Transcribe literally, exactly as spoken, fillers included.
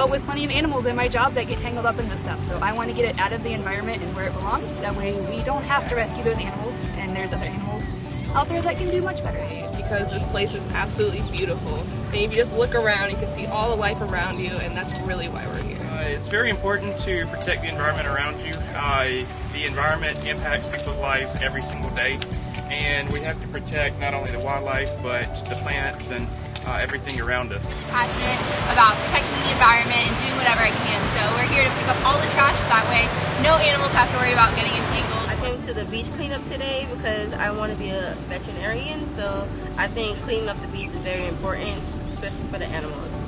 dealt with plenty of animals in my job that get tangled up in this stuff, so I want to get it out of the environment and where it belongs. That way we don't have to rescue those animals, and there's other animals out there that can do much better. Because this place is absolutely beautiful, and if you just look around, you can see all the life around you, and that's really why we're here. Uh, it's very important to protect the environment around you. Uh, the environment impacts people's lives every single day, and we have to protect not only the wildlife, but the plants and Uh, everything around us. Passionate about protecting the environment and doing whatever I can, so we're here to pick up all the trash, that way no animals have to worry about getting entangled. I came to the beach cleanup today because I want to be a veterinarian, so I think cleaning up the beach is very important, especially for the animals.